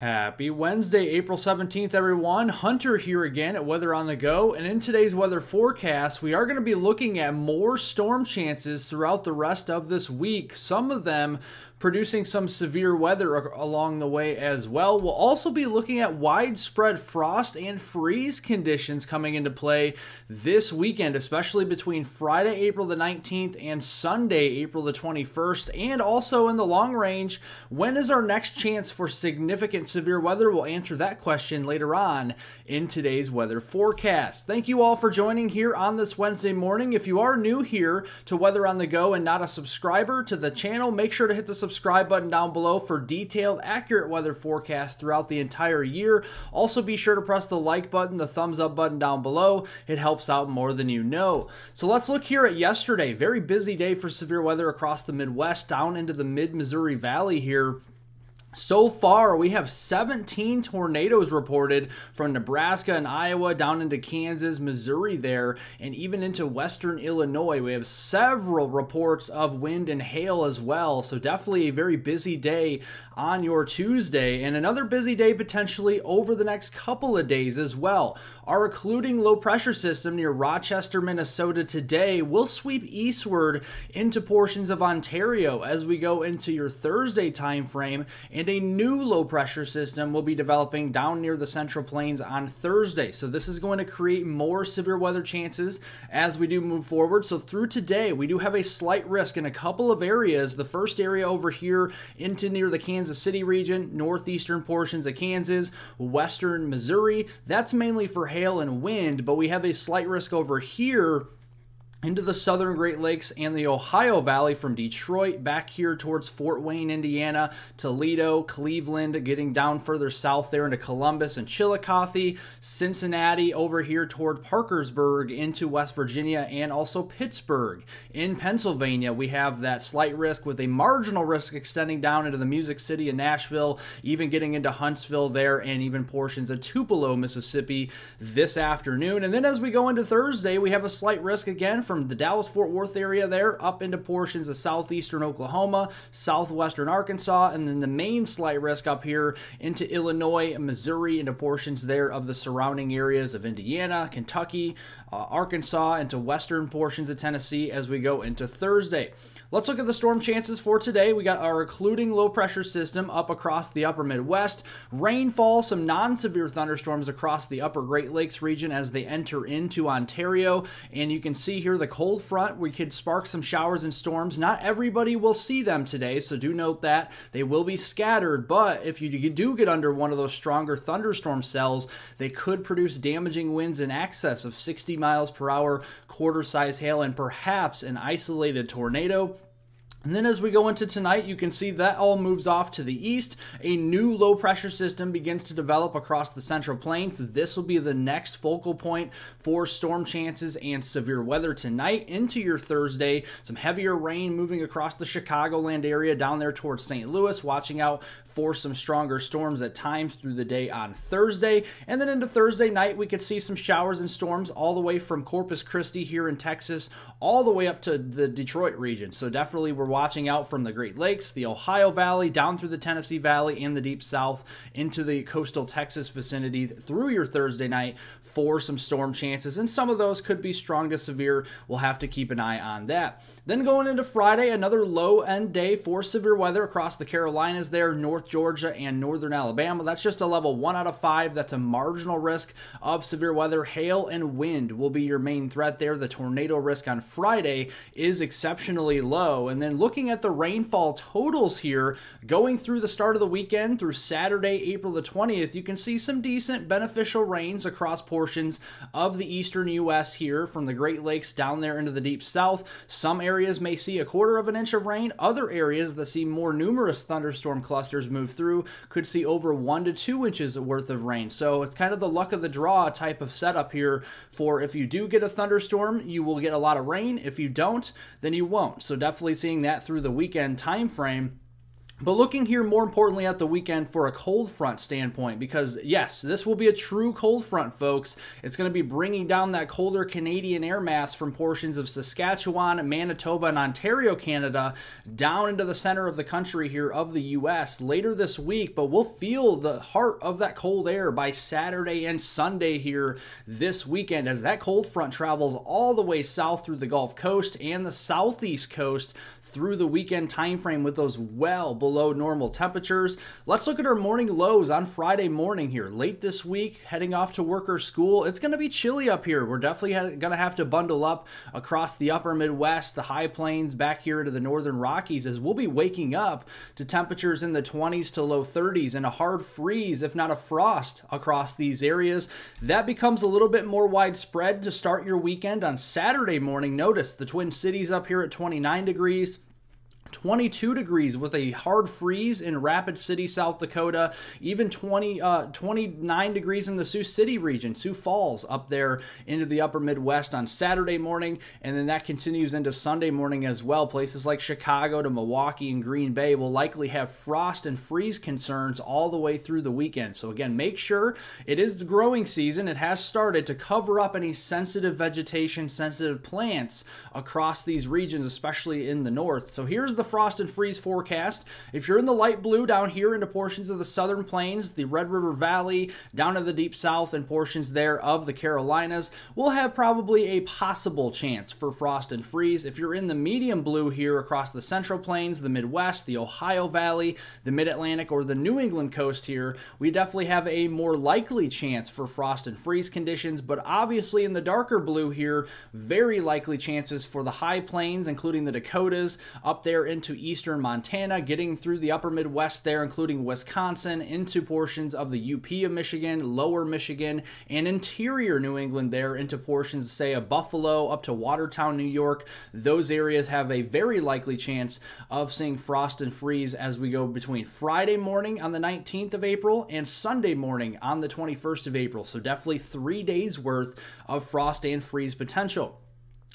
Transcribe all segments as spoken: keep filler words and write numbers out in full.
Happy Wednesday, April seventeenth, everyone. Hunter here again at Weather on the Go. And in today's weather forecast, we are going to be looking at more storm chances throughout the rest of this week. Some of them producing some severe weather along the way as well. We'll also be looking at widespread frost and freeze conditions coming into play this weekend, especially between Friday, April the nineteenth and Sunday, April the twenty-first. And also in the long range, when is our next chance for significant severe weather? We'll answer that question later on in today's weather forecast. Thank you all for joining here on this Wednesday morning. If you are new here to Weather on the Go and not a subscriber to the channel, make sure to hit the subscribe button down below for detailed, accurate weather forecasts throughout the entire year. Also, be sure to press the like button, the thumbs up button down below. It helps out more than you know. So let's look here at yesterday. Very busy day for severe weather across the Midwest, down into the mid-Missouri Valley here. So far, we have seventeen tornadoes reported from Nebraska and Iowa down into Kansas, Missouri there, and even into western Illinois. We have several reports of wind and hail as well. So definitely a very busy day on your Tuesday, and another busy day potentially over the next couple of days as well. Our occluding low pressure system near Rochester, Minnesota today will sweep eastward into portions of Ontario as we go into your Thursday time frame, and a new low-pressure system will be developing down near the Central Plains on Thursday. So this is going to create more severe weather chances as we do move forward. So through today, we do have a slight risk in a couple of areas. The first area over here into near the Kansas City region, northeastern portions of Kansas, western Missouri. That's mainly for hail and wind, but we have a slight risk over here into the southern Great Lakes and the Ohio Valley from Detroit back here towards Fort Wayne, Indiana, Toledo, Cleveland, getting down further south there into Columbus and Chillicothe, Cincinnati over here toward Parkersburg into West Virginia, and also Pittsburgh. In Pennsylvania, we have that slight risk with a marginal risk extending down into the Music City and Nashville, even getting into Huntsville there, and even portions of Tupelo, Mississippi this afternoon. And then as we go into Thursday, we have a slight risk again from the Dallas-Fort Worth area there up into portions of southeastern Oklahoma, southwestern Arkansas, and then the main slight risk up here into Illinois, Missouri, into portions there of the surrounding areas of Indiana, Kentucky, uh, Arkansas, into western portions of Tennessee as we go into Thursday. Let's look at the storm chances for today. We got our occluding low-pressure system up across the upper Midwest. Rainfall, some non-severe thunderstorms across the upper Great Lakes region as they enter into Ontario. And you can see here the cold front. We could spark some showers and storms. Not everybody will see them today, so do note that. They will be scattered, but if you do get under one of those stronger thunderstorm cells, they could produce damaging winds in excess of sixty miles per hour, quarter-size hail, and perhaps an isolated tornado. And then as we go into tonight, you can see that all moves off to the east. A new low pressure system begins to develop across the Central Plains. This will be the next focal point for storm chances and severe weather tonight into your Thursday. Some heavier rain moving across the Chicagoland area down there towards Saint Louis, watching out for some stronger storms at times through the day on Thursday. And then into Thursday night, we could see some showers and storms all the way from Corpus Christi here in Texas all the way up to the Detroit region. So definitely we're watching out from the Great Lakes, the Ohio Valley, down through the Tennessee Valley and the Deep South into the coastal Texas vicinity through your Thursday night for some storm chances. And some of those could be strong to severe. We'll have to keep an eye on that. Then going into Friday, another low end day for severe weather across the Carolinas there, North Georgia and Northern Alabama. That's just a level one out of five. That's a marginal risk of severe weather. Hail and wind will be your main threat there. The tornado risk on Friday is exceptionally low. And then looking at the rainfall totals here, going through the start of the weekend through Saturday, April the twentieth, you can see some decent beneficial rains across portions of the eastern U S here from the Great Lakes down there into the Deep South. Some areas may see a quarter of an inch of rain. Other areas that see more numerous thunderstorm clusters move through could see over one to two inches worth of rain. So it's kind of the luck of the draw type of setup here for if you do get a thunderstorm, you will get a lot of rain. If you don't, then you won't. So definitely seeing that through the weekend time frame. But looking here more importantly at the weekend for a cold front standpoint, because yes, this will be a true cold front, folks. It's going to be bringing down that colder Canadian air mass from portions of Saskatchewan, Manitoba, and Ontario, Canada, down into the center of the country here of the U S later this week. But we'll feel the heart of that cold air by Saturday and Sunday here this weekend, as that cold front travels all the way south through the Gulf Coast and the southeast coast through the weekend time frame with those well below below normal temperatures. Let's look at our morning lows on Friday morning here. Late this week, heading off to work or school, it's going to be chilly up here. We're definitely going to have to bundle up across the upper Midwest, the high plains, back here to the northern Rockies, as we'll be waking up to temperatures in the twenties to low thirties and a hard freeze, if not a frost, across these areas. That becomes a little bit more widespread to start your weekend on Saturday morning. Notice the Twin Cities up here at twenty-nine degrees. twenty-two degrees with a hard freeze in Rapid City, South Dakota, even twenty, uh, twenty-nine degrees in the Sioux City region, Sioux Falls up there into the upper Midwest on Saturday morning. And then that continues into Sunday morning as well. Places like Chicago to Milwaukee and Green Bay will likely have frost and freeze concerns all the way through the weekend. So again, make sure it is the growing season. It has started to cover up any sensitive vegetation, sensitive plants across these regions, especially in the north. So here's the the frost and freeze forecast. If you're in the light blue down here into portions of the southern plains, the Red River Valley, down to the Deep South and portions there of the Carolinas, we'll have probably a possible chance for frost and freeze. If you're in the medium blue here across the central plains, the Midwest, the Ohio Valley, the Mid-Atlantic, or the New England coast here, we definitely have a more likely chance for frost and freeze conditions. But obviously in the darker blue here, very likely chances for the high plains, including the Dakotas, up there into eastern Montana, getting through the upper Midwest there, including Wisconsin, into portions of the U P of Michigan, lower Michigan, and interior New England there, into portions, say, of Buffalo up to Watertown, New York. Those areas have a very likely chance of seeing frost and freeze as we go between Friday morning on the nineteenth of April and Sunday morning on the twenty-first of April. So definitely three days worth of frost and freeze potential.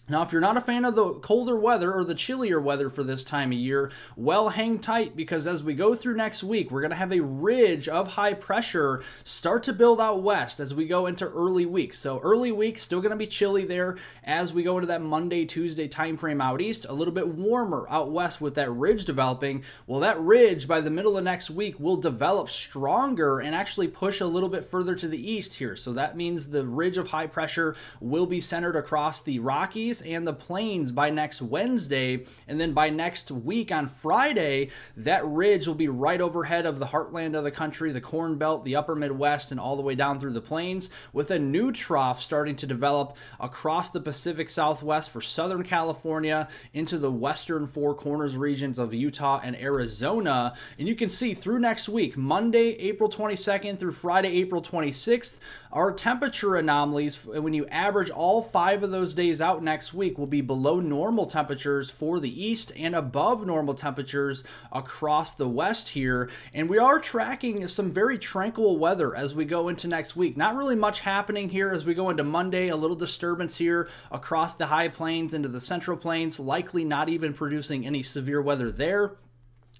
Now, if you're not a fan of the colder weather or the chillier weather for this time of year, well, hang tight, because as we go through next week, we're going to have a ridge of high pressure start to build out west as we go into early week. So early week, still going to be chilly there as we go into that Monday, Tuesday timeframe out east, a little bit warmer out west with that ridge developing. Well, that ridge by the middle of next week will develop stronger and actually push a little bit further to the east here. So that means the ridge of high pressure will be centered across the Rockies and the plains by next Wednesday, and then by next week on Friday, that ridge will be right overhead of the heartland of the country, the Corn Belt, the upper Midwest, and all the way down through the plains, with a new trough starting to develop across the Pacific Southwest for Southern California into the western Four Corners regions of Utah and Arizona. And you can see through next week, Monday, April twenty-second through Friday, April twenty-sixth, our temperature anomalies, when you average all five of those days out next week, will be below normal temperatures for the east and above normal temperatures across the west here. And we are tracking some very tranquil weather as we go into next week. Not really much happening here as we go into Monday. A little disturbance here across the high plains into the central plains, likely not even producing any severe weather there.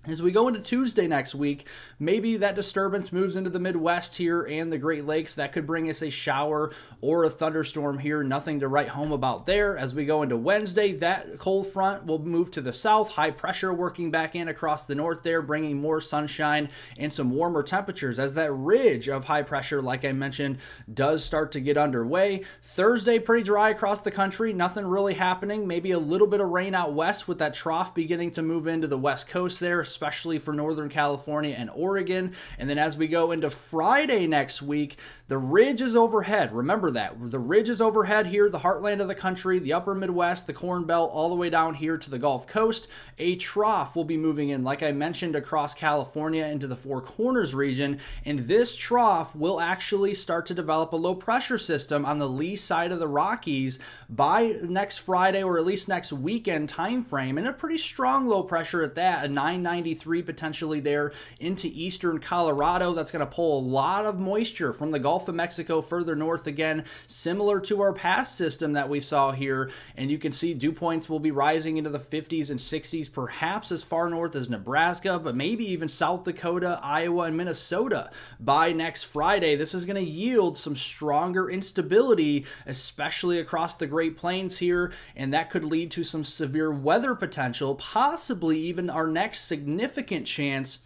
As we go into Tuesday next week, maybe that disturbance moves into the Midwest here and the Great Lakes. That could bring us a shower or a thunderstorm here. Nothing to write home about there. As we go into Wednesday, that cold front will move to the south. High pressure working back in across the north there, bringing more sunshine and some warmer temperatures as that ridge of high pressure, like I mentioned, does start to get underway. Thursday, pretty dry across the country. Nothing really happening. Maybe a little bit of rain out west with that trough beginning to move into the west coast there, especially for Northern California and Oregon. And then as we go into Friday next week, the ridge is overhead. Remember that. The ridge is overhead here, the heartland of the country, the upper Midwest, the Corn Belt, all the way down here to the Gulf Coast. A trough will be moving in, like I mentioned, across California into the Four Corners region. And this trough will actually start to develop a low pressure system on the lee side of the Rockies by next Friday, or at least next weekend time frame. And a pretty strong low pressure at that, a nine nine ninety-three potentially there into eastern Colorado. That's going to pull a lot of moisture from the Gulf of Mexico further north again, similar to our past system that we saw here. And you can see dew points will be rising into the fifties and sixties, perhaps as far north as Nebraska, but maybe even South Dakota, Iowa, and Minnesota by next Friday. This is going to yield some stronger instability, especially across the Great Plains here, and that could lead to some severe weather potential, possibly even our next significant chance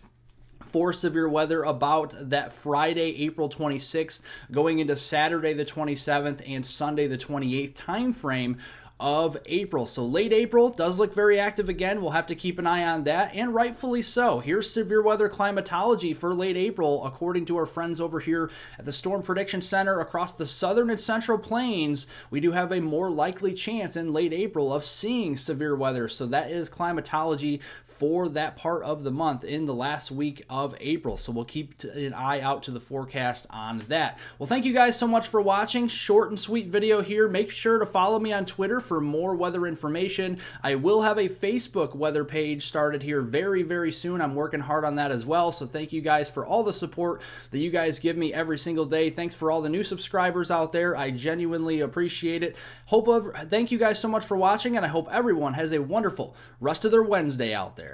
for severe weather about that Friday, April twenty-sixth, going into Saturday the twenty-seventh and Sunday the twenty-eighth time frame of April. So late April does look very active again. We'll have to keep an eye on that, and rightfully so. Here's severe weather climatology for late April, according to our friends over here at the Storm Prediction Center. Across the southern and central plains, we do have a more likely chance in late April of seeing severe weather. So that is climatology for that part of the month in the last week of April. So we'll keep an eye out to the forecast on that. Well, thank you guys so much for watching. Short and sweet video here. Make sure to follow me on Twitter for more weather information. I will have a Facebook weather page started here very, very soon. I'm working hard on that as well. So thank you guys for all the support that you guys give me every single day. Thanks for all the new subscribers out there. I genuinely appreciate it. Hope, thank you guys so much for watching, and I hope everyone has a wonderful rest of their Wednesday out there.